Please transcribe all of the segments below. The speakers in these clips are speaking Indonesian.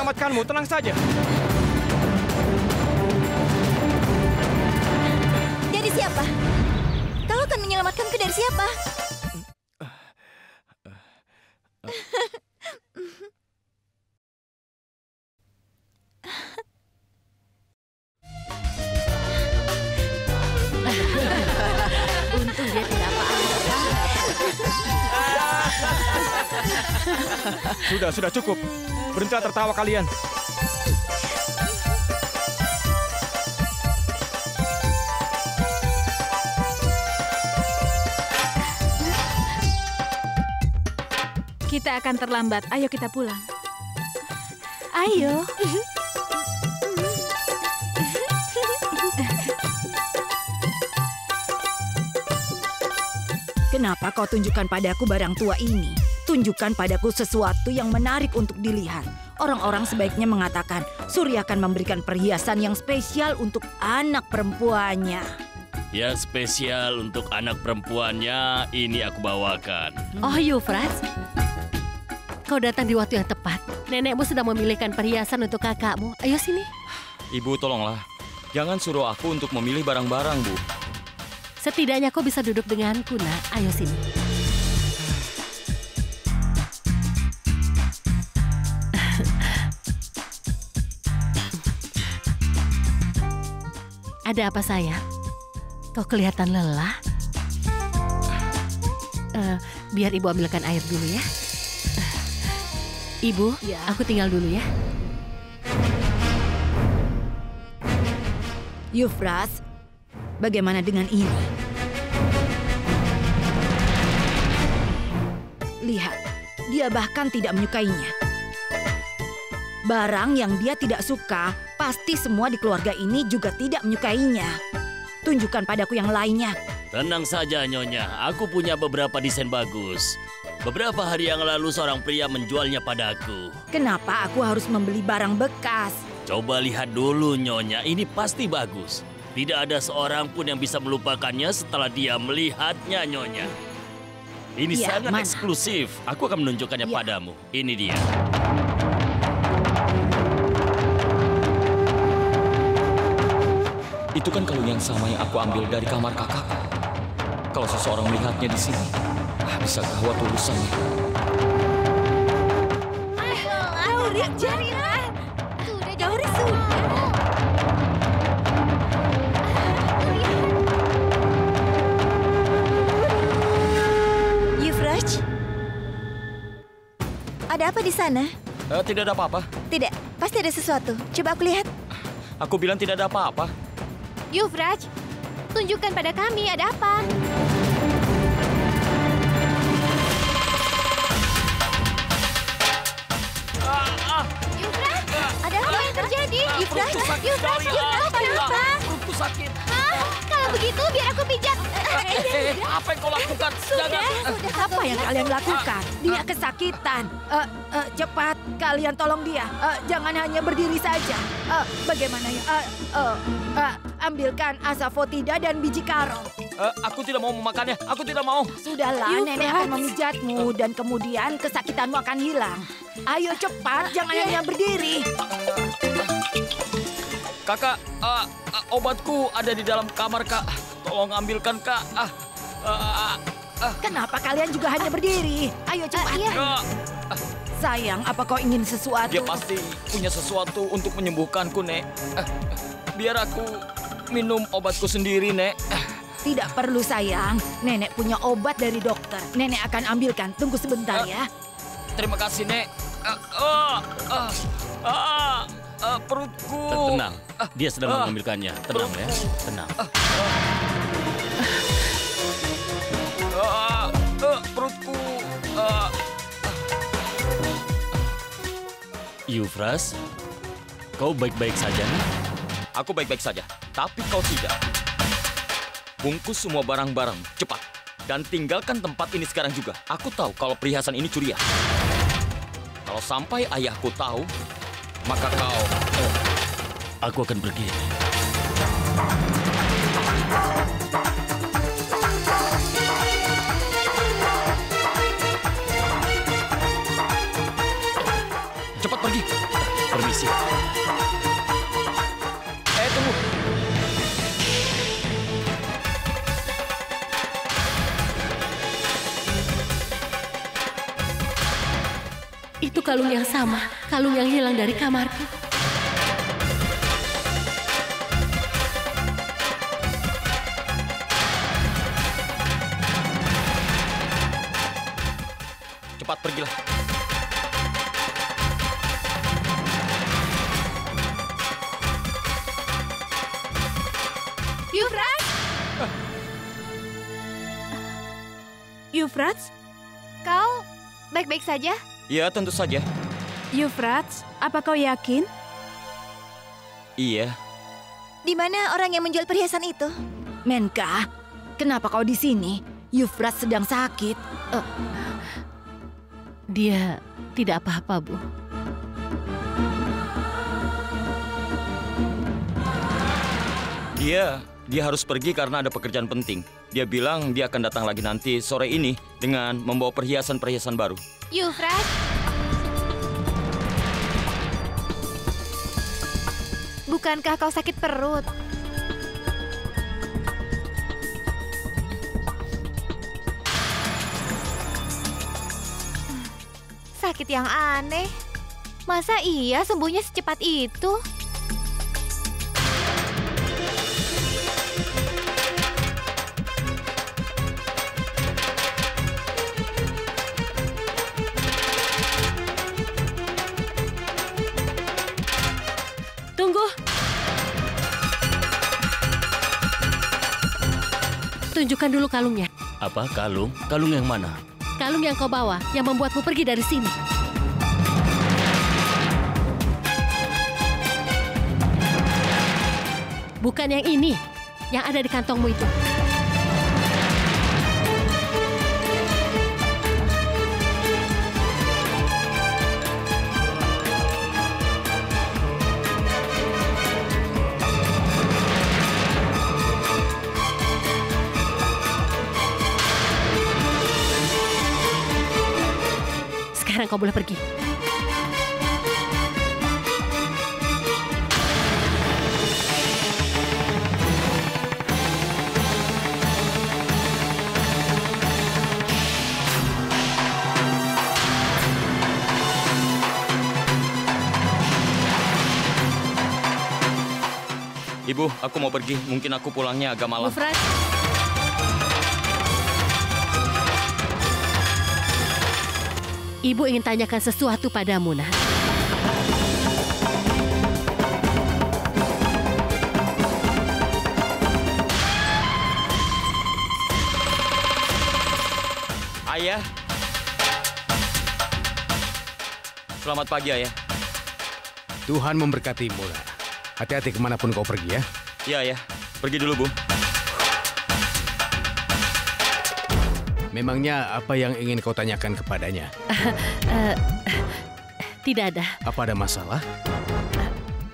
menyelamatkanmu, tenang saja. Dari siapa? Kau akan menyelamatkanku dari siapa? Untung dia tidak apa-apa. Sudah cukup. Berhentilah tertawa kalian. Kita akan terlambat. Ayo kita pulang. Ayo. Kenapa kau tunjukkan padaku barang tua ini? Tunjukkan padaku sesuatu yang menarik untuk dilihat. Orang-orang sebaiknya mengatakan, Suri akan memberikan perhiasan yang spesial untuk anak perempuannya. Yang spesial untuk anak perempuannya ini aku bawakan. Oh, Yuvraj. Kau datang di waktu yang tepat. Nenekmu sedang memilihkan perhiasan untuk kakakmu. Ayo sini. Ibu, tolonglah. Jangan suruh aku untuk memilih barang-barang, Bu. Setidaknya kau bisa duduk denganku, nak. Ayo sini. Ada apa, sayang? Kau kelihatan lelah. Biar ibu ambilkan air dulu ya. Ibu, ya. Aku tinggal dulu ya. Yuvraj. Bagaimana dengan ini? Lihat, dia bahkan tidak menyukainya. Barang yang dia tidak suka, pasti semua di keluarga ini juga tidak menyukainya. Tunjukkan padaku yang lainnya. Tenang saja, Nyonya. Aku punya beberapa desain bagus. Beberapa hari yang lalu seorang pria menjualnya padaku. Kenapa aku harus membeli barang bekas? Coba lihat dulu, Nyonya. Ini pasti bagus. Tidak ada seorang pun yang bisa melupakannya setelah dia melihatnya, Nyonya. Ini ya, sangat mana? Eksklusif. Aku akan menunjukkannya ya. Padamu. Ini dia. Itu kan kalung yang sama yang aku ambil dari kamar kakakku. Kalau seseorang melihatnya di sini, bisa gawat urusannya. Gauri, jarilah. Gauri, sudah. Ada apa di sana? Tidak ada apa-apa. Tidak, pasti ada sesuatu. Coba aku lihat. Aku bilang tidak ada apa-apa. Yuvraj, tunjukkan pada kami ada apa. Yuvraj, ada apa yang terjadi? Yuvraj, Yuvraj, kenapa? Perutku sakit. Kalau begitu biar aku pijat. Apa yang kau lakukan? Sudah. Apa yang kalian lakukan? Dia kesakitan. Cepat, kalian tolong dia. Jangan hanya berdiri saja. Bagaimana ya? Ambilkan asafotida dan biji karong. Aku tidak mau memakannya. Aku tidak mau. Sudahlah, nenek akan memijatmu dan kemudian kesakitanmu akan hilang. Ayo cepat, jangan hanya berdiri. Kakak, obatku ada di dalam kamar, Kak. Tolong ambilkan, Kak. Kenapa kalian juga hanya berdiri? Ayo cepat. Sayang, apa kau ingin sesuatu? Dia pasti punya sesuatu untuk menyembuhkanku, Nek. Biar aku minum obatku sendiri, Nek. Tidak perlu, sayang. Nenek punya obat dari dokter. Nenek akan ambilkan. Tunggu sebentar ya. Terima kasih, Nek. Perutku. Tenang, dia sedang mengambilkannya. Tenang ya, tenang. Perutku. Yuvraj, kau baik-baik saja? Aku baik-baik saja, tapi kau tidak. Bungkus semua barang-barang, cepat. Dan tinggalkan tempat ini sekarang juga. Aku tahu kalau perhiasan ini curian. Kalau sampai ayahku tahu, maka kau... Aku akan pergi. Cepat pergi. Permisi. Tunggu. Itu kalung yang sama, kalung yang hilang dari kamarku. Pergilah. Yuvraj! Yuvraj? Kau baik-baik saja? Ya, tentu saja. Yuvraj, apa kau yakin? Iya. Di mana orang yang menjual perhiasan itu? Menka, kenapa kau di sini? Yuvraj sedang sakit. Dia tidak apa-apa, Bu. Dia harus pergi karena ada pekerjaan penting. Dia bilang dia akan datang lagi nanti sore ini dengan membawa perhiasan-perhiasan baru. Yuvraj, bukankah kau sakit perut? Sakit yang aneh. Masa iya sembuhnya secepat itu? Tunggu. Tunjukkan dulu kalungnya. Apa kalung? Kalung yang mana? Kalung yang kau bawa, yang membuatmu pergi dari sini. Bukan yang ini, yang ada di kantongmu itu. Kau boleh pergi. Ibu, aku mau pergi. Mungkin aku pulangnya agak malam. Yuvraj. Ibu ingin tanyakan sesuatu padamu, Nak. Ayah. Selamat pagi, Ayah. Tuhan memberkatimu, Nak. Hati-hati kemanapun kau pergi, ya. Iya, Ayah. Pergi dulu, Bu. Memangnya apa yang ingin kau tanyakan kepadanya? Tidak ada. Apa ada masalah?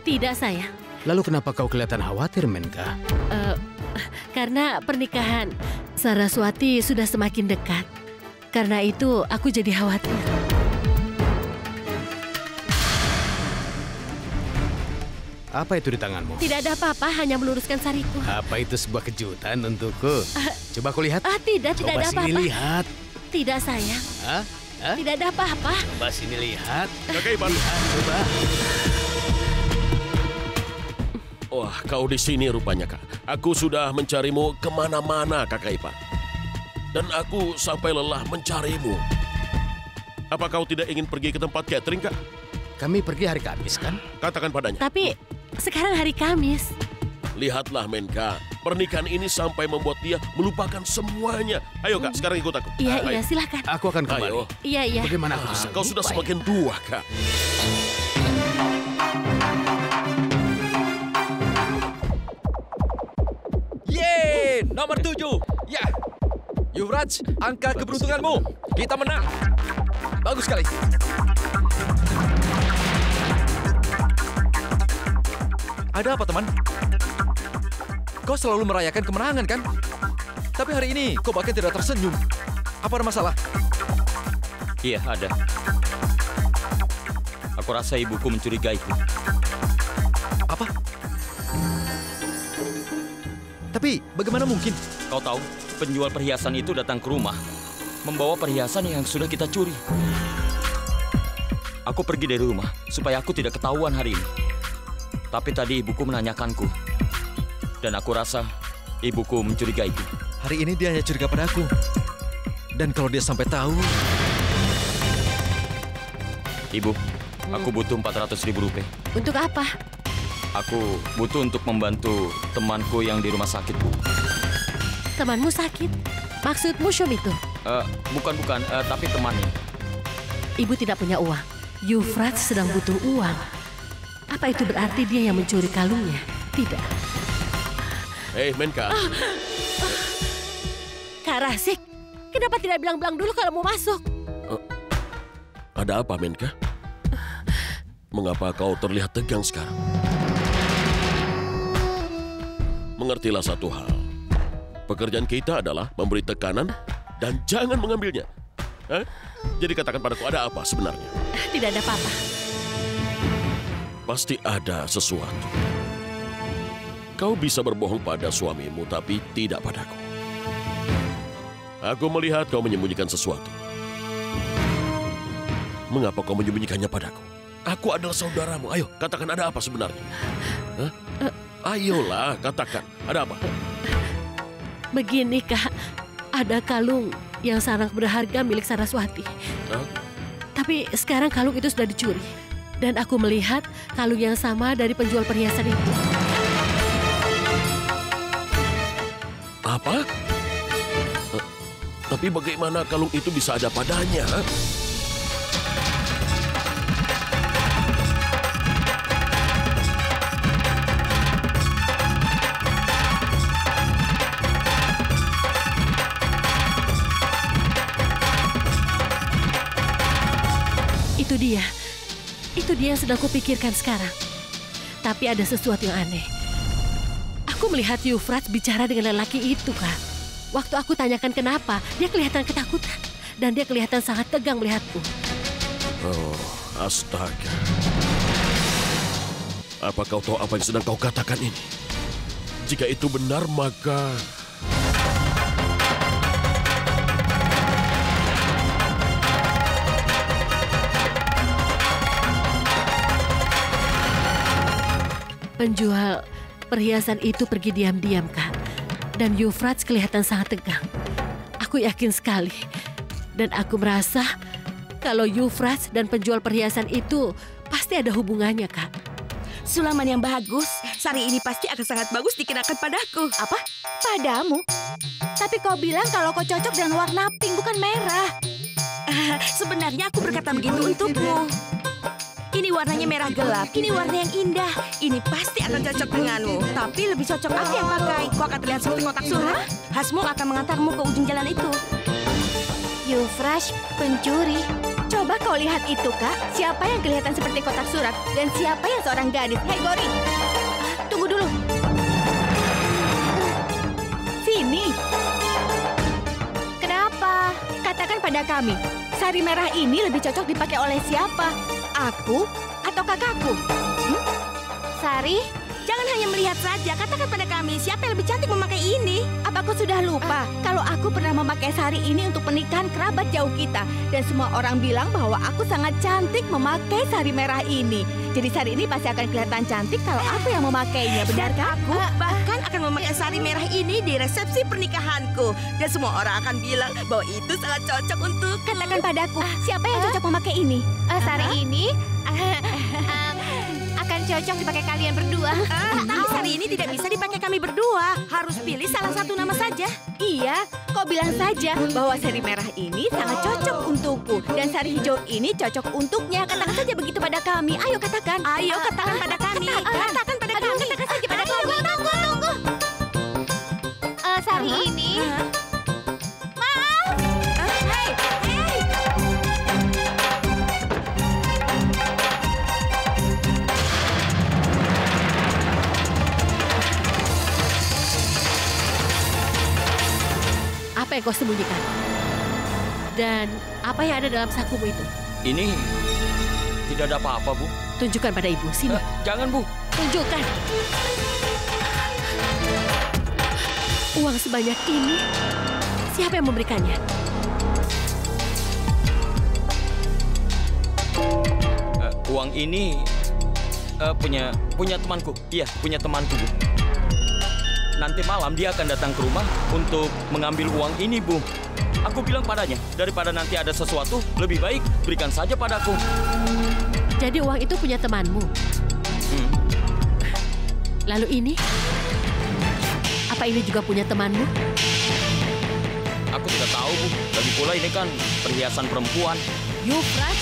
Tidak, sayang. Lalu kenapa kau kelihatan khawatir, Menka? Karena pernikahan Saraswati sudah semakin dekat. Karena itu aku jadi khawatir. Apa itu di tanganmu? Tidak ada apa-apa, hanya meluruskan sariku. Apa itu sebuah kejutan untukku? Coba aku lihat. Tidak ada apa-apa. Coba sini lihat. Tidak, sayang. Tidak ada apa-apa. Coba sini lihat. Lihat, coba. Wah, kau di sini rupanya, Kak. Aku sudah mencarimu kemana-mana, Kakak Ipar. Dan aku sampai lelah mencarimu. Apa kau tidak ingin pergi ke tempat catering, Kak? Kami pergi hari Kamis, kan? Katakan padanya. Tapi sekarang hari Kamis. Lihatlah, Menka. Pernikahan ini sampai membuat dia melupakan semuanya. Ayo, Kak, sekarang ikut aku. Iya, silakan. Aku akan kembali. Ayo. Iya. Bagaimana aku bisa? Kau sudah semakin tua, Kak. Yeay, nomor 7. Ya. Yuvraj, angka keberuntunganmu. Kita menang. Bagus sekali. Ada apa, teman? Kau selalu merayakan kemenangan, kan? Tapi hari ini kau bahkan tidak tersenyum. Apa ada masalah? Iya, ada. Aku Aku rasa ibuku mencurigaiku. Apa? Tapi bagaimana mungkin? Kau tahu, penjual perhiasan itu datang ke rumah, membawa perhiasan yang sudah kita curi. Aku pergi dari rumah supaya aku tidak ketahuan hari ini. Tapi tadi ibuku menanyakanku, dan aku rasa ibuku mencurigaiku. Hari ini dia hanya curiga padaku. Dan kalau dia sampai tahu... Ibu, aku butuh 400.000 rupiah. Untuk apa? Aku butuh untuk membantu temanku yang di rumah sakit, Bu. Temanmu sakit? Maksudmu Syum itu? Bukan. Tapi temannya. Ibu tidak punya uang. Yuvraj sedang butuh uang. Apa itu berarti dia yang mencuri kalungnya? Tidak. Hei, Menka. Kak Rahsik, kenapa tidak bilang-bilang dulu kalau mau masuk? Ada apa, Menka? Mengapa kau terlihat tegang sekarang? Mengertilah satu hal. Pekerjaan kita adalah memberi tekanan dan jangan mengambilnya. Jadi katakan padaku, ada apa sebenarnya? Tidak ada apa-apa. Pasti ada sesuatu. Kau bisa berbohong pada suamimu, tapi tidak padaku. Aku melihat kau menyembunyikan sesuatu. Mengapa kau menyembunyikannya padaku? Aku adalah saudaramu. Ayo, katakan ada apa sebenarnya? Ayolah, katakan. Ada apa? Begini, Kak. Ada kalung yang sangat berharga milik Saraswati. Tapi sekarang kalung itu sudah dicuri. Dan aku melihat kalung yang sama dari penjual perhiasan itu. Apa? Tapi bagaimana kalung itu bisa ada padanya? Itu dia yang sedang kupikirkan sekarang. Tapi ada sesuatu yang aneh. Aku melihat Yuvraj bicara dengan lelaki itu, Kak. Waktu aku tanyakan kenapa, dia kelihatan ketakutan. Dan dia kelihatan sangat tegang melihatku. Oh, astaga. Apa kau tahu apa yang sedang kau katakan ini? Jika itu benar, maka... Penjual perhiasan itu pergi diam-diam, Kak. Dan Yuvraj kelihatan sangat tegang. Aku yakin sekali. Dan aku merasa kalau Yuvraj dan penjual perhiasan itu pasti ada hubungannya, Kak. Sulaman yang bagus. Sari ini pasti akan sangat bagus dikenakan padaku. Apa? Padamu? Tapi kau bilang kalau kau cocok dengan warna pink, bukan merah. Sebenarnya aku berkata begitu untukmu. Ini warnanya merah gelap, ini warna yang indah. Ini pasti akan cocok denganmu. Tapi lebih cocok aku yang pakai. Kau akan terlihat seperti kotak surat. Hasmu akan mengantarmu ke ujung jalan itu. Yuvraj, pencuri. Coba kau lihat itu, Kak. Siapa yang kelihatan seperti kotak surat? Dan siapa yang seorang gadis? Hei, Gauri. Tunggu dulu. Sini. Kenapa? Katakan pada kami. Sari merah ini lebih cocok dipakai oleh siapa? Aku atau kakakku? Sari, jangan hanya melihat saja. Katakan pada kami, siapa yang lebih cantik memakai ini? Apa aku sudah lupa? Kalau aku pernah memakai sari ini untuk pernikahan kerabat jauh kita. Dan semua orang bilang bahwa aku sangat cantik memakai sari merah ini. Jadi sari ini pasti akan kelihatan cantik kalau aku yang memakainya. Benarkah? Aku bahkan akan memakai sari merah ini di resepsi pernikahanku. Dan semua orang akan bilang bahwa itu sangat cocok untuk... Katakan padaku, siapa yang cocok memakai ini? Sari ini akan cocok dipakai kalian berdua. Tapi sari ini tidak bisa dipakai kami berdua. Harus pilih salah satu nama saja. Iya, kau bilang saja bahwa sari merah ini sangat cocok untukku. Dan sari hijau ini cocok untuknya. Katakan saja begitu pada kami. Ayo katakan. Ayo katakan pada kami. Katakan pada kami. Katakan saja pada kami. Tunggu. Sari ini... Apa yang kau sembunyikan? Dan apa yang ada dalam sakumu itu? Ini Tidak ada apa-apa, Bu. Tunjukkan pada Ibu, sini. Jangan, Bu. Tunjukkan. Uang sebanyak ini, siapa yang memberikannya? Uang ini punya temanku. Iya, punya temanku, Bu. Nanti malam dia akan datang ke rumah untuk mengambil uang ini, Bu. Aku bilang padanya, daripada nanti ada sesuatu, lebih baik berikan saja padaku. Jadi uang itu punya temanmu? Hmm. Lalu ini? Apa ini juga punya temanmu? Aku tidak tahu, Bu. Lagi pula ini kan perhiasan perempuan. Yuvraj,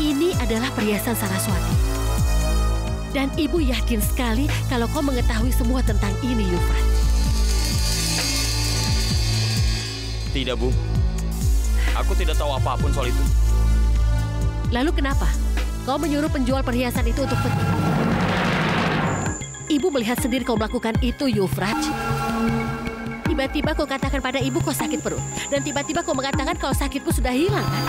ini adalah perhiasan Saraswati. Dan Ibu yakin sekali kalau kau mengetahui semua tentang ini, Yuvraj. Tidak, Bu. Aku tidak tahu apapun soal itu. Lalu kenapa kau menyuruh penjual perhiasan itu untuk pergi? Ibu melihat sendiri kau melakukan itu, Yuvraj. Tiba-tiba kau katakan pada Ibu kau sakit perut. Dan tiba-tiba kau mengatakan kalau sakitku sudah hilang, kan?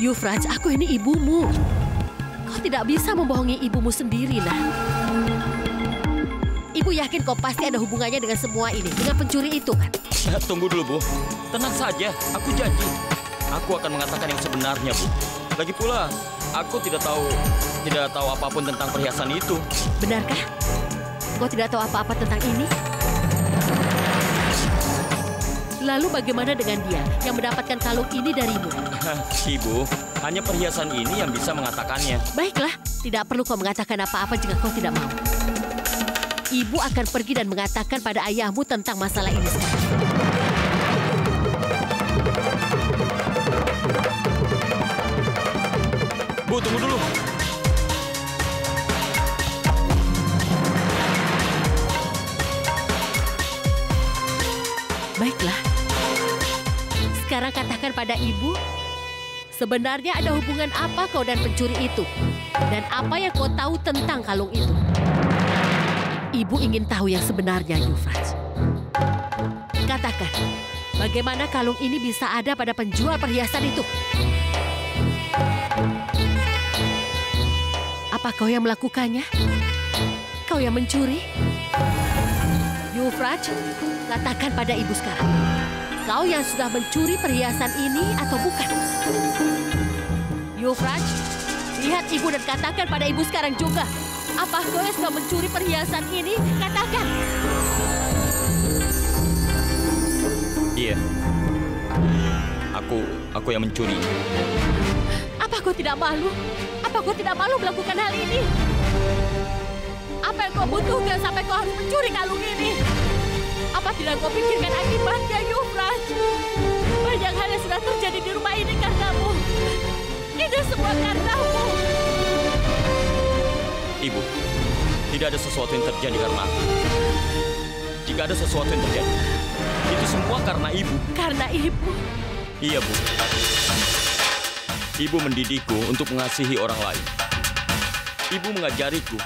Yuvraj, aku ini ibumu. Kau tidak bisa membohongi ibumu sendiri, nah. Ibu yakin kau pasti ada hubungannya dengan semua ini, dengan pencuri itu, kan? Tunggu dulu, Bu. Tenang saja, aku janji. Aku akan mengatakan yang sebenarnya, Bu. Lagi pula, aku tidak tahu apapun tentang perhiasan itu. Benarkah? Kau tidak tahu apa-apa tentang ini? Lalu bagaimana dengan dia yang mendapatkan kalung ini darimu? Ibu, hanya perhiasan ini yang bisa mengatakannya. Baiklah, tidak perlu kau mengatakan apa-apa jika kau tidak mau. Ibu akan pergi dan mengatakan pada ayahmu tentang masalah ini sekarang. Bu, tunggu dulu. Baiklah. Sekarang katakan pada Ibu, sebenarnya ada hubungan apa kau dan pencuri itu? Dan apa yang kau tahu tentang kalung itu? Ibu ingin tahu yang sebenarnya, Yuvraj. Katakan, bagaimana kalung ini bisa ada pada penjual perhiasan itu? Apa kau yang melakukannya? Kau yang mencuri? Yuvraj, katakan pada Ibu sekarang. Kau yang sudah mencuri perhiasan ini atau bukan? Yuvraj, lihat Ibu dan katakan pada Ibu sekarang juga. Apa kau yang sudah mencuri perhiasan ini? Katakan. Iya. Aku yang mencuri. Apa kau tidak malu? Apa kau tidak malu melakukan hal ini? Apa yang kau butuhkan sampai kau harus mencuri kalung ini? Apa tidak kau pikirkan akibatnya, Yuvraj? Banyak hal yang sudah terjadi di rumah ini karenamu. Ini semua karenamu. Ibu, tidak ada sesuatu yang terjadi karena aku. Jika ada sesuatu yang terjadi, itu semua karena Ibu. Karena Ibu? Iya, Bu. Ibu mendidikku untuk mengasihi orang lain. Ibu mengajariku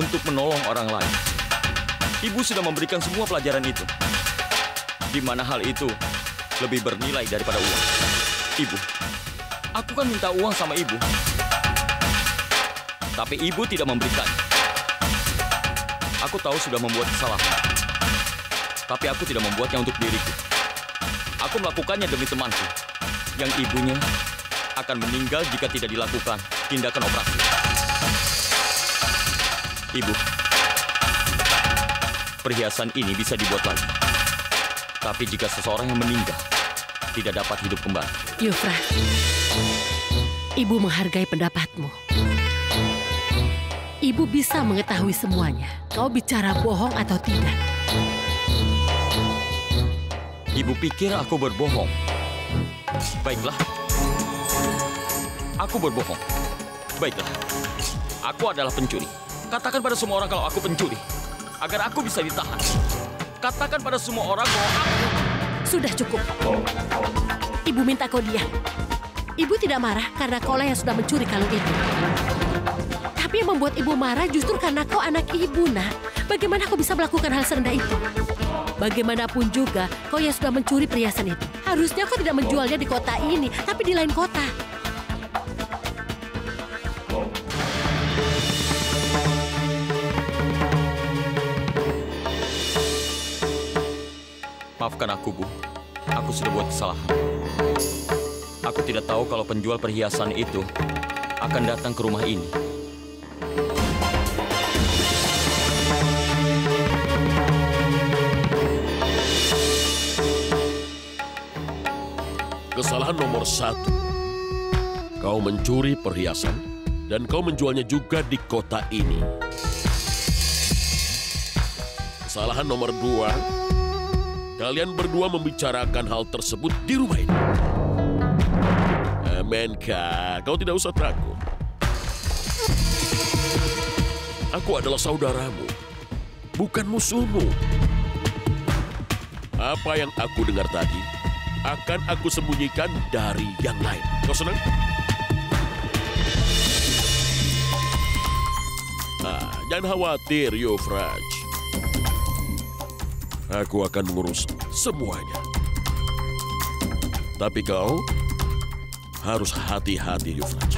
untuk menolong orang lain. Ibu sudah memberikan semua pelajaran itu, di mana hal itu lebih bernilai daripada uang. Ibu, aku kan minta uang sama Ibu, tapi Ibu tidak memberikan. Aku tahu sudah membuat kesalahan, tapi aku tidak membuatnya untuk diriku. Aku melakukannya demi temanku, yang ibunya akan meninggal jika tidak dilakukan tindakan operasi. Ibu, perhiasan ini bisa dibuat lagi. Tapi jika seseorang yang meninggal, tidak dapat hidup kembali. Yuvraj, Ibu menghargai pendapatmu. Ibu bisa mengetahui semuanya. Kau bicara bohong atau tidak? Ibu pikir aku berbohong. Baiklah. Aku berbohong. Baiklah. Aku adalah pencuri. Katakan pada semua orang kalau aku pencuri. Agar aku bisa ditahan. Katakan pada semua orang bahwa aku... Sudah cukup. Ibu minta kau diam. Ibu tidak marah karena kau lah yang sudah mencuri kalung itu. Tapi Tapi yang membuat ibu marah justru karena kau anak ibu, nak. Bagaimana kau bisa melakukan hal serendah itu? Bagaimanapun juga, kau yang sudah mencuri perhiasan itu. Harusnya kau tidak menjualnya di kota ini, tapi di lain kota. Maafkan aku, Bu. Aku sudah buat kesalahan. Aku tidak tahu kalau penjual perhiasan itu akan datang ke rumah ini. Kesalahan nomor 1. Kau mencuri perhiasan dan kau menjualnya juga di kota ini. Kesalahan nomor 2. Kalian berdua membicarakan hal tersebut di rumah ini. Menka, kau tidak usah takut. Aku adalah saudaramu, bukan musuhmu. Apa yang aku dengar tadi akan aku sembunyikan dari yang lain. Kau senang? Nah, jangan khawatir, Yuvraj. Aku akan mengurus semuanya. Tapi kau harus hati-hati, Yuvraj.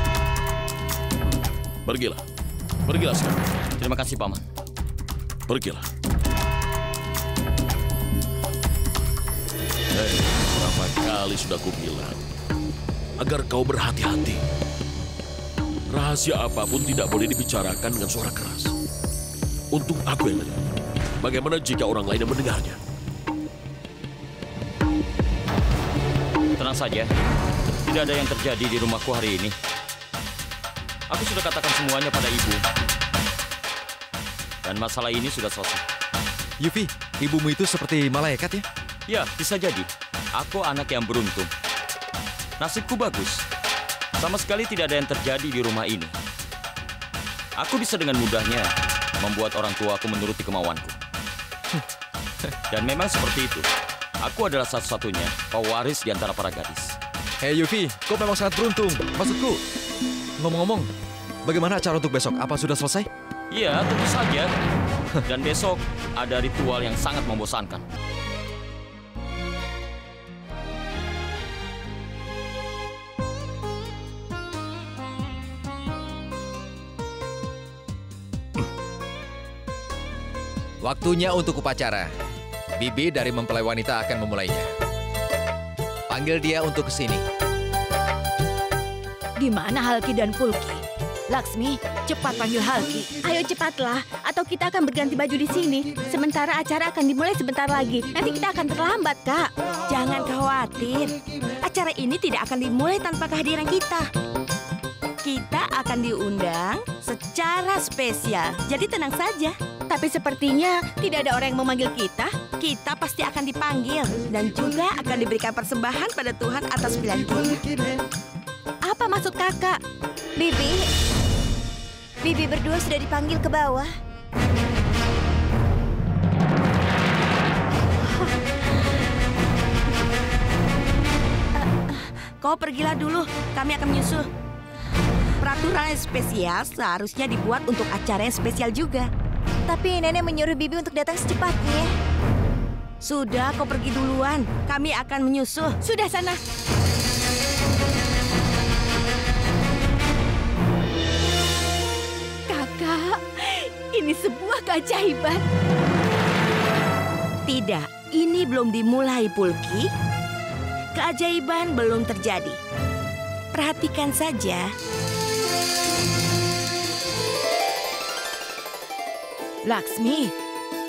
Pergilah. Pergilah sekarang. Terima kasih, Paman. Pergilah. Hei, berapa kali sudah aku bilang agar kau berhati-hati. Rahasia apapun tidak boleh dibicarakan dengan suara keras. Untung aku yang mendengar. Bagaimana jika orang lain yang mendengarnya? Tenang saja, tidak ada yang terjadi di rumahku hari ini. Aku sudah katakan semuanya pada ibu. Dan masalah ini sudah selesai. Yupi, ibumu itu seperti malaikat ya? Ya, bisa jadi. Aku anak yang beruntung. Nasibku bagus. Sama sekali tidak ada yang terjadi di rumah ini. Aku bisa dengan mudahnya membuat orang tuaku menuruti kemauanku. Dan memang seperti itu. Aku adalah satu-satunya pewaris di antara para gadis. Hei Yuvi, kau memang sangat beruntung. Maksudku, ngomong-ngomong, bagaimana acara untuk besok? Apa sudah selesai? Iya, tentu saja. Dan besok ada ritual yang sangat membosankan. Waktunya untuk upacara. Bibi dari mempelai wanita akan memulainya. Panggil dia untuk kesini. Gimana Halki dan Pulki? Laksmi, cepat panggil Halki. Ayo cepatlah, atau kita akan berganti baju di sini. Sementara acara akan dimulai sebentar lagi. Nanti kita akan terlambat, Kak. Jangan khawatir. Acara ini tidak akan dimulai tanpa kehadiran kita. Kita akan diundang secara spesial. Jadi tenang saja. Tapi sepertinya tidak ada orang yang memanggil kita. Kita pasti akan dipanggil. Dan juga akan diberikan persembahan pada Tuhan atas pilihan kita. Apa maksud kakak? Bibi berdua sudah dipanggil ke bawah. Kau pergilah dulu, kami akan menyusul. Peraturan yang spesial seharusnya dibuat untuk acara yang spesial juga. Tapi nenek menyuruh Bibi untuk datang secepatnya. Sudah, kau pergi duluan. Kami akan menyusul. Sudah sana. Kakak, ini sebuah keajaiban. Tidak, ini belum dimulai, Pulki. Keajaiban belum terjadi. Perhatikan saja. Laksmi,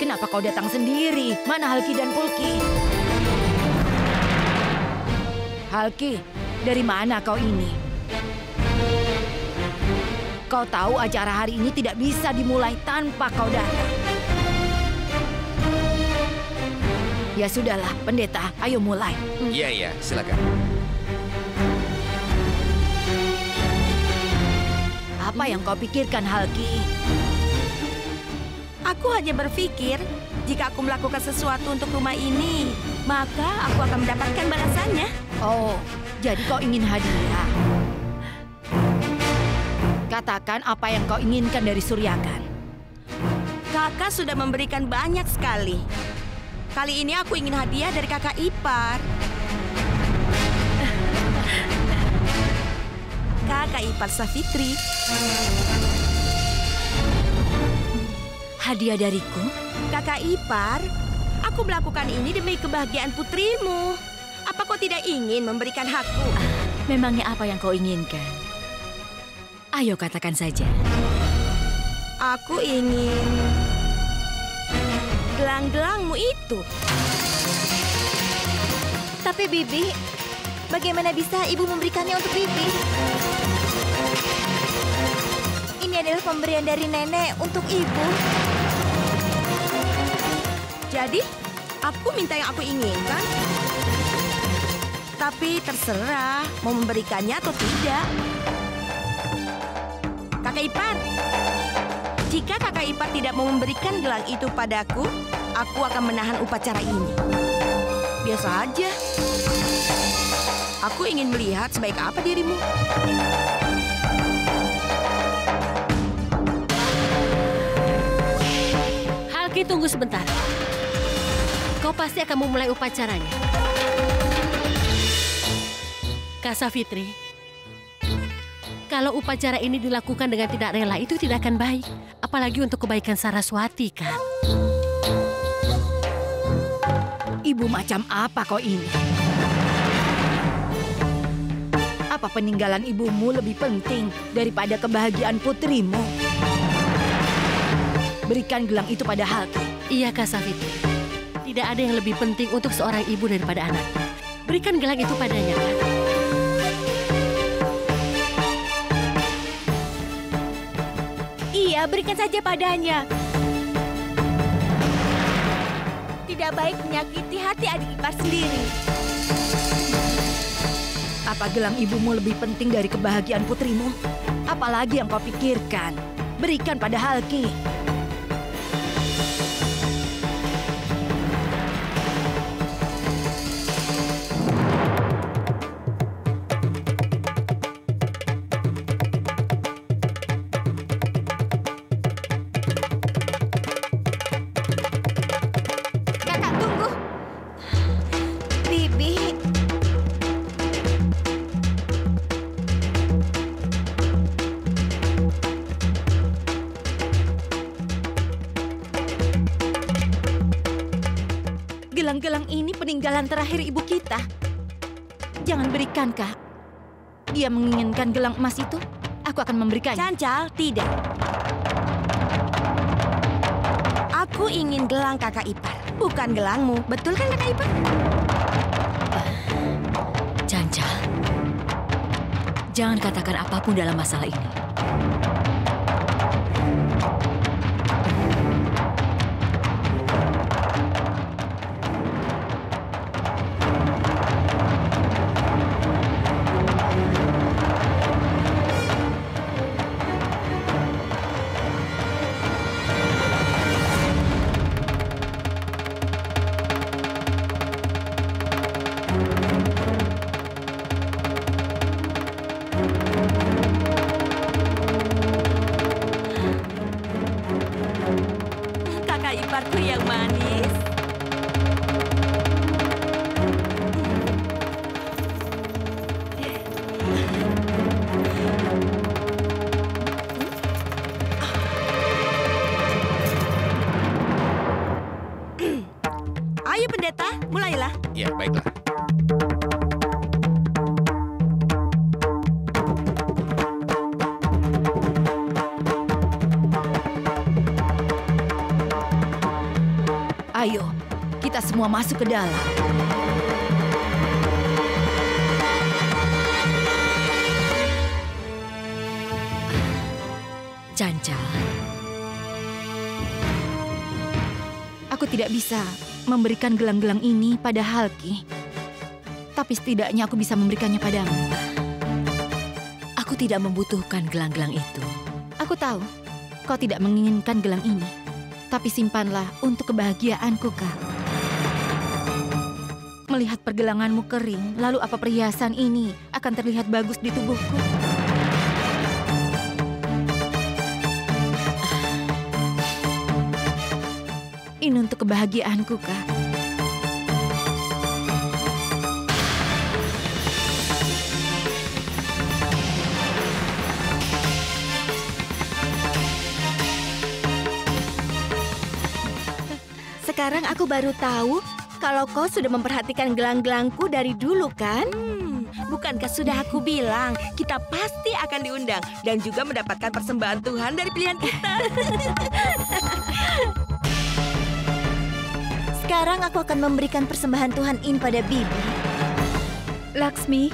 kenapa kau datang sendiri? Mana Halki dan Pulki? Halki, dari mana kau ini? Kau tahu acara hari ini tidak bisa dimulai tanpa kau datang. Ya sudahlah, pendeta, ayo mulai. Iya, silakan. Apa yang kau pikirkan, Halki? Aku hanya berpikir, jika aku melakukan sesuatu untuk rumah ini, maka aku akan mendapatkan balasannya. Oh, jadi kau ingin hadiah. Katakan apa yang kau inginkan dari Suryakan. Kakak sudah memberikan banyak sekali. Kali ini aku ingin hadiah dari kakak ipar. Kakak ipar Safitri. Hadiah dariku? Kakak ipar, aku melakukan ini demi kebahagiaan putrimu. Apa kau tidak ingin memberikan hakku? Memangnya apa yang kau inginkan? Ayo katakan saja. Aku ingin... gelang-gelangmu itu. Tapi Bibi, bagaimana bisa ibu memberikannya untuk Bibi? Ini adalah pemberian dari nenek untuk ibu. Jadi, aku minta yang aku inginkan. Tapi terserah mau memberikannya atau tidak. Kakak ipar. Jika kakak ipar tidak mau memberikan gelang itu padaku, aku akan menahan upacara ini. Biasa aja. Aku ingin melihat sebaik apa dirimu. Halki, tunggu sebentar. Kau pasti akan memulai upacaranya. Kak Safitri. Kalau upacara ini dilakukan dengan tidak rela, itu tidak akan baik. Apalagi untuk kebaikan Saraswati, kan? Ibu macam apa kau ini? Apa peninggalan ibumu lebih penting daripada kebahagiaan putrimu? Berikan gelang itu pada Halki. Iya, Kak Safitri. Tidak ada yang lebih penting untuk seorang ibu daripada anaknya. Berikan gelang itu padanya, kan? Berikan saja padanya. Tidak baik menyakiti hati adik ipar sendiri. Apa gelang ibumu lebih penting dari kebahagiaan putrimu? Apalagi yang kau pikirkan? Berikan pada Halki. Gelang-gelang ini peninggalan terakhir ibu kita. Jangan berikan, Kak. Dia menginginkan gelang emas itu. Aku akan memberikannya. Cancal, tidak. Aku ingin gelang kakak ipar, bukan gelangmu. Betul kan, kakak ipar? Cancal, jangan katakan apapun dalam masalah ini. Iparku yang manis. Ayo pendeta, mulailah. Ya, baiklah. Ayo, kita semua masuk ke dalam. Cancal. Aku tidak bisa memberikan gelang-gelang ini pada Halki. Tapi setidaknya aku bisa memberikannya padamu. Aku tidak membutuhkan gelang-gelang itu. Aku tahu, kau tidak menginginkan gelang ini. Tapi simpanlah untuk kebahagiaanku, Kak. Melihat pergelanganmu kering, lalu apa perhiasan ini akan terlihat bagus di tubuhku. Ini untuk kebahagiaanku, Kak. Sekarang aku baru tahu kalau kau sudah memperhatikan gelang-gelangku dari dulu, kan? Bukankah sudah aku bilang, kita pasti akan diundang dan juga mendapatkan persembahan Tuhan dari pilihan kita. Sekarang aku akan memberikan persembahan Tuhan ini pada Bibi. Laksmi,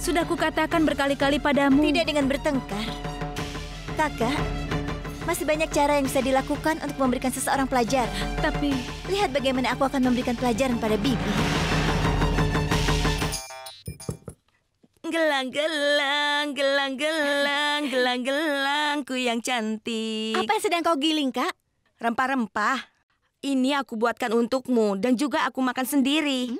sudah kukatakan berkali-kali padamu. Tidak dengan bertengkar. Kakak, masih banyak cara yang bisa dilakukan untuk memberikan seseorang pelajaran. Tapi, lihat bagaimana aku akan memberikan pelajaran pada Bibi. Gelang-gelang, gelang-gelang, gelang-gelangku yang cantik. Apa yang sedang kau giling, Kak? Rempah-rempah. Ini aku buatkan untukmu dan juga aku makan sendiri.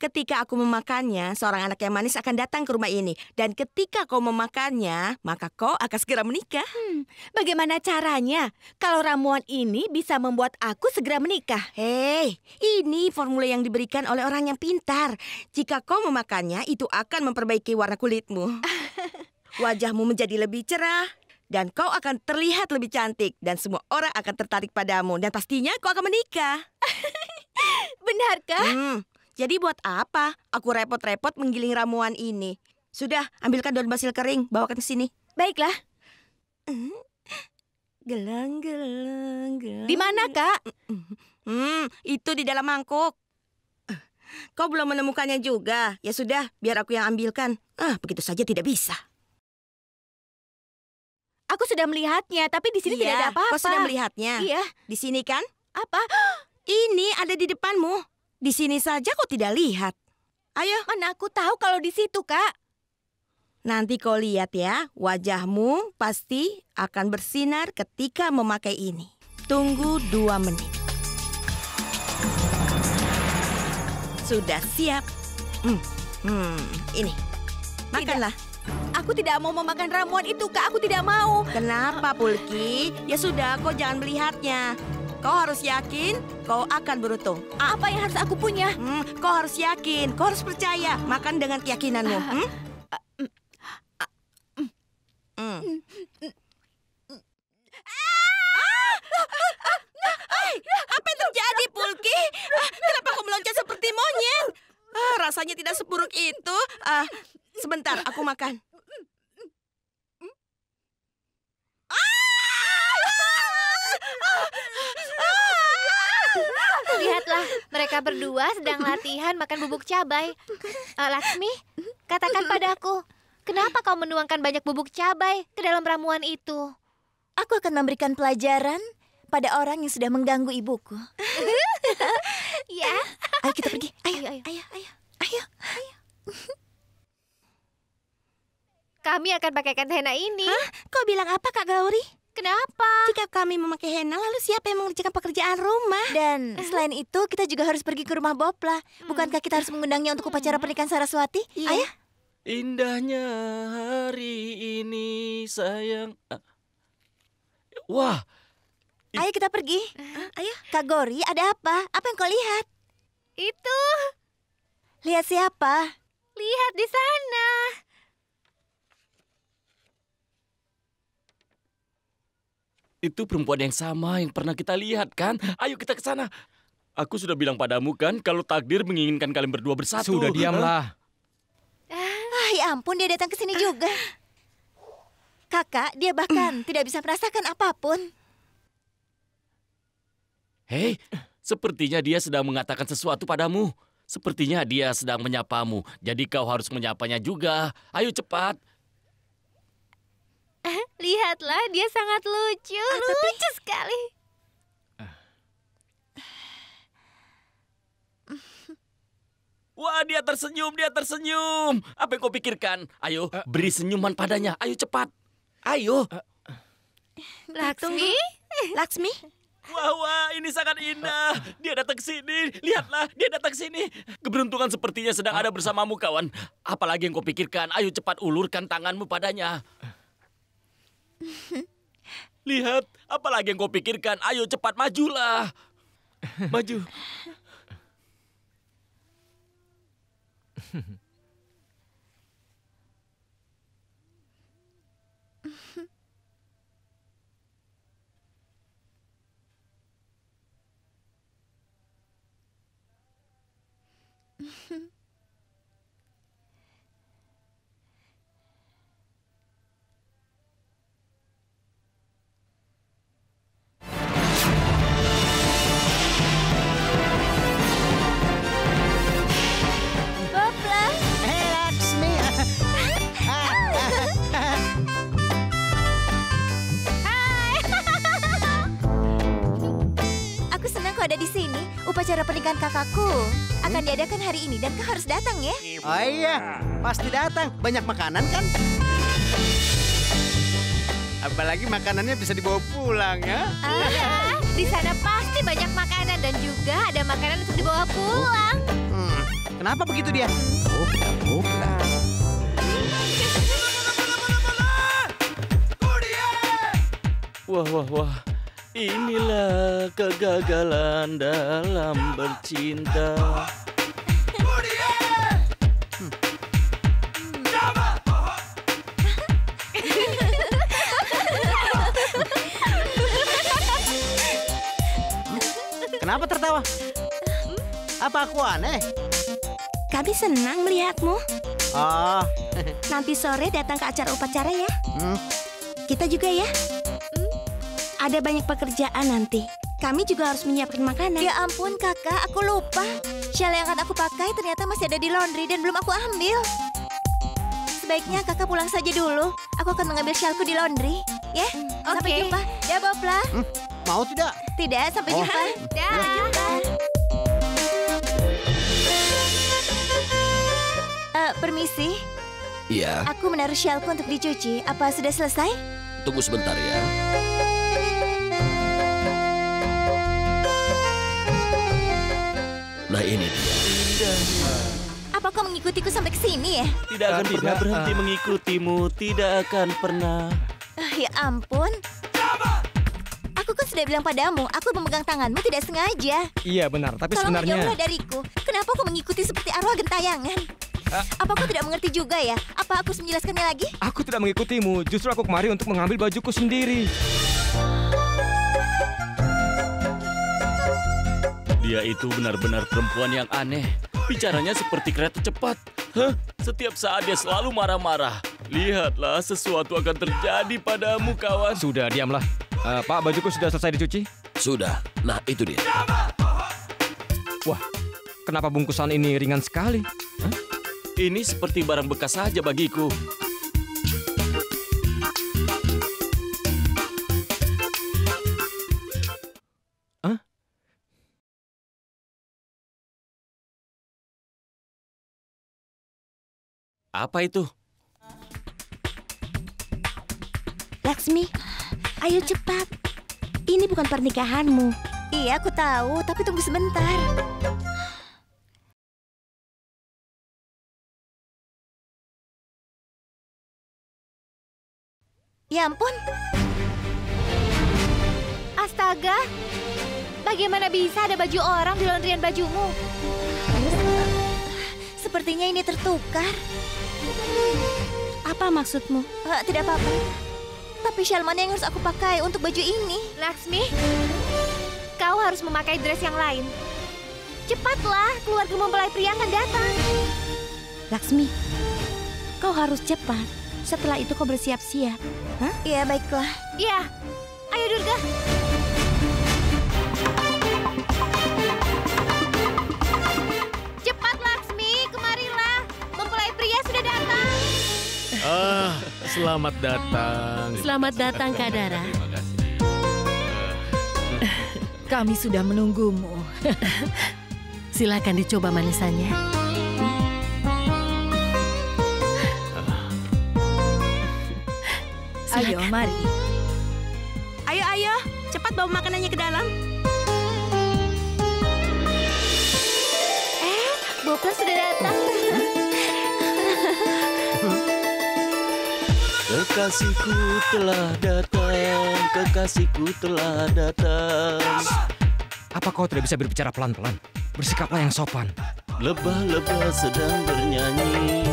Ketika aku memakannya, seorang anak yang manis akan datang ke rumah ini. Dan ketika kau memakannya, maka kau akan segera menikah. Bagaimana caranya kalau ramuan ini bisa membuat aku segera menikah? Hei, ini formula yang diberikan oleh orang yang pintar. Jika kau memakannya, itu akan memperbaiki warna kulitmu. Wajahmu menjadi lebih cerah. Dan kau akan terlihat lebih cantik. Dan semua orang akan tertarik padamu. Dan pastinya kau akan menikah. Benarkah? Jadi buat apa aku repot-repot menggiling ramuan ini? Sudah, ambilkan daun basil kering, bawakan ke sini. Baiklah. Gelang, gelang, gelang. Di mana, Kak? Itu di dalam mangkuk. Kau belum menemukannya juga. Ya sudah, biar aku yang ambilkan. Begitu saja tidak bisa. Aku sudah melihatnya, tapi di sini tidak ada apa-apa. Kau sudah melihatnya? Iya. Di sini kan? Apa? Ini ada di depanmu. Di sini saja kau tidak lihat. Ayo. Mana aku tahu kalau di situ, Kak. Nanti kau lihat ya, wajahmu pasti akan bersinar ketika memakai ini. Tunggu 2 menit. Sudah siap. Ini. Makanlah. Aku tidak mau memakan ramuan itu, Kak. Aku tidak mau. Kenapa, Pulki? Ya sudah, kau jangan melihatnya. Kau harus yakin kau akan beruntung. Apa yang harus aku punya? Kau harus yakin, kau harus percaya. Makan dengan keyakinanmu. Apa yang terjadi, Pulki? Kenapa kau meloncat seperti monyet? Rasanya tidak seburuk itu. Sebentar, aku makan. Lihatlah, mereka berdua sedang latihan makan bubuk cabai. Laksmi, katakan padaku, kenapa kau menuangkan banyak bubuk cabai ke dalam ramuan itu? Aku akan memberikan pelajaran pada orang yang sudah mengganggu ibuku. Ya. Ayo kita pergi. Ayo. Kami akan pakaikan henna ini. Kau bilang apa, Kak Gauri? Kenapa? Jika kami memakai henna, lalu siapa yang mengerjakan pekerjaan rumah? Dan selain itu, kita juga harus pergi ke rumah Bopla. Bukankah kita harus mengundangnya untuk upacara pernikahan Saraswati? Ayah? Indahnya hari ini, sayang. Wah. Ayo kita pergi. Ayo. Kak Gauri, ada apa? Apa yang kau lihat? Itu. Lihat siapa? Lihat di sana. Itu perempuan yang sama yang pernah kita lihat, kan? Ayo kita ke sana. Aku sudah bilang padamu, kan, kalau takdir menginginkan kalian berdua bersatu. Sudah diamlah. Ya ampun, dia datang ke sini juga. Kakak, dia bahkan tidak bisa merasakan apapun. Hei, sepertinya dia sedang mengatakan sesuatu padamu. Sepertinya dia sedang menyapamu. Jadi kau harus menyapanya juga. Ayo cepat. Lihatlah, dia sangat lucu. Lucu sekali. Wah, dia tersenyum, dia tersenyum. Apa yang kau pikirkan? Ayo, beri senyuman padanya. Ayo, cepat. Ayo. Laksmi? Laksmi? Wah, ini sangat indah. Dia datang ke sini. Lihatlah, dia datang ke sini. Keberuntungan sepertinya sedang ada bersamamu, kawan. Apalagi yang kau pikirkan? Ayo, cepat ulurkan tanganmu padanya. Lihat, apalagi yang kau pikirkan. Ayo cepat majulah. Maju. Ada di sini, upacara pernikahan kakakku akan diadakan hari ini dan kau harus datang ya. Oh iya, pasti datang. Banyak makanan kan? Apalagi makanannya bisa dibawa pulang ya. Iya, di sana pasti banyak makanan dan juga ada makanan untuk dibawa pulang. Kenapa begitu dia? Wah. Inilah kegagalan dalam bercinta. Kenapa tertawa? Apa aku aneh? Kami senang melihatmu. Oh. Nanti sore datang ke acara upacara ya. Kita juga ya. Ada banyak pekerjaan nanti. Kami juga harus menyiapkan makanan. Ya ampun kakak, aku lupa. Shawl yang akan aku pakai ternyata masih ada di laundry dan belum aku ambil. Sebaiknya kakak pulang saja dulu. Aku akan mengambil shawlku di laundry. Ya, sampai jumpa. Ya, Bopla. Mau tidak? Tidak, sampai jumpa. Dah. Sampai jumpa. Permisi. Iya. Aku menaruh shawlku untuk dicuci. Apa sudah selesai? Tunggu sebentar ya. Nah ini dia. Apa kau mengikutiku sampai ke sini ya? Tidak akan pernah berhenti mengikutimu. Tidak akan pernah. Ya ampun. Aku kan sudah bilang padamu, aku memegang tanganmu tidak sengaja. Iya benar, tapi tolong sebenarnya... Tolong jauhlah dariku. Kenapa aku mengikuti seperti arwah gentayangan? Apa aku tidak mengerti juga ya? Apa aku harus menjelaskannya lagi? Aku tidak mengikutimu. Justru aku kemari untuk mengambil bajuku sendiri. Dia itu benar-benar perempuan yang aneh. Bicaranya seperti kereta cepat. Setiap saat dia selalu marah-marah. Lihatlah, sesuatu akan terjadi padamu, kawan. Sudah, diamlah. Pak, bajuku sudah selesai dicuci? Sudah. Nah, itu dia. Wah, kenapa bungkusan ini ringan sekali? Ini seperti barang bekas saja bagiku. Apa itu? Laksmi, ayo cepat. Ini bukan pernikahanmu. Iya, aku tahu, tapi tunggu sebentar. Ya ampun. Astaga. Bagaimana bisa ada baju orang di laundryan bajumu? Sepertinya ini tertukar. Apa maksudmu? Tidak apa-apa. Tapi shawl mana yang harus aku pakai untuk baju ini? Laksmi, kau harus memakai dress yang lain. Cepatlah, keluarga mempelai pria akan datang. Laksmi, kau harus cepat. Setelah itu kau bersiap-siap. Iya, baiklah. Iya, ayo Durga. Selamat datang. Selamat datang, Kak Dara. Terima kasih. Kami sudah menunggumu. Silakan dicoba manisannya. Ayo, mari. Ayo. Cepat bawa makanannya ke dalam. Bopla sudah datang. Kekasihku telah datang, kekasihku telah datang. Apa kau tidak bisa berbicara pelan-pelan? Bersikaplah yang sopan. Lebah-lebah sedang bernyanyi.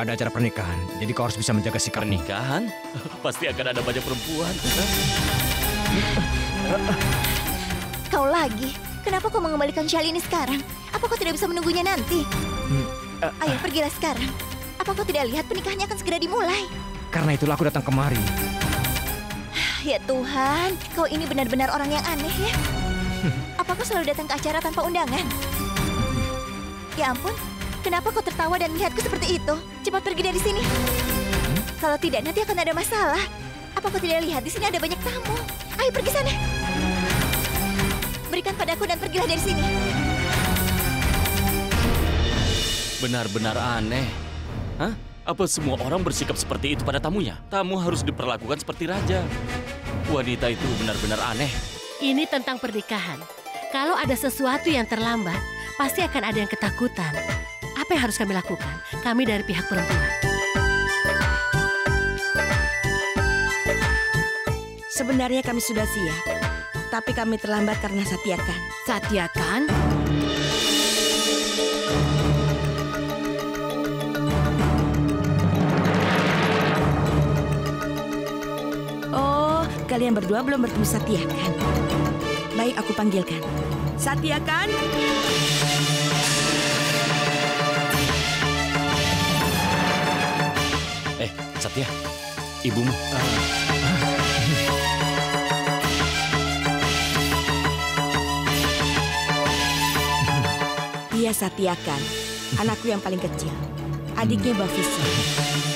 Ada acara pernikahan, jadi kau harus bisa menjaga sikap. Pernikahan? Pasti akan ada banyak perempuan. Kau lagi, kenapa kau mengembalikan Shalini sekarang? Apa kau tidak bisa menunggunya nanti? Ayo, pergilah sekarang. Apa kau tidak lihat pernikahannya akan segera dimulai? Karena itulah aku datang kemari. Ya Tuhan, kau ini benar-benar orang yang aneh ya. Apa kau selalu datang ke acara tanpa undangan? Ya ampun, kenapa kau tertawa dan melihatku seperti itu? Cepat pergi dari sini. Kalau tidak, nanti akan ada masalah. Apa kau tidak lihat di sini ada banyak tamu? Ayo pergi sana. Berikan padaku dan pergilah dari sini. Benar-benar aneh. Hah? Apa semua orang bersikap seperti itu pada tamunya? Tamu harus diperlakukan seperti raja. Wanita itu benar-benar aneh. Ini tentang pernikahan. Kalau ada sesuatu yang terlambat, pasti akan ada yang ketakutan. Apa yang harus kami lakukan? Kami dari pihak perempuan. Sebenarnya kami sudah siap. Tapi kami terlambat karena Satyakan. Satyakan? Oh, kalian berdua belum bertemu Satyakan. Baik, aku panggilkan. Satyakan? Satya, ibumu. Dia Satyakan, anakku yang paling kecil, adiknya Bafisya.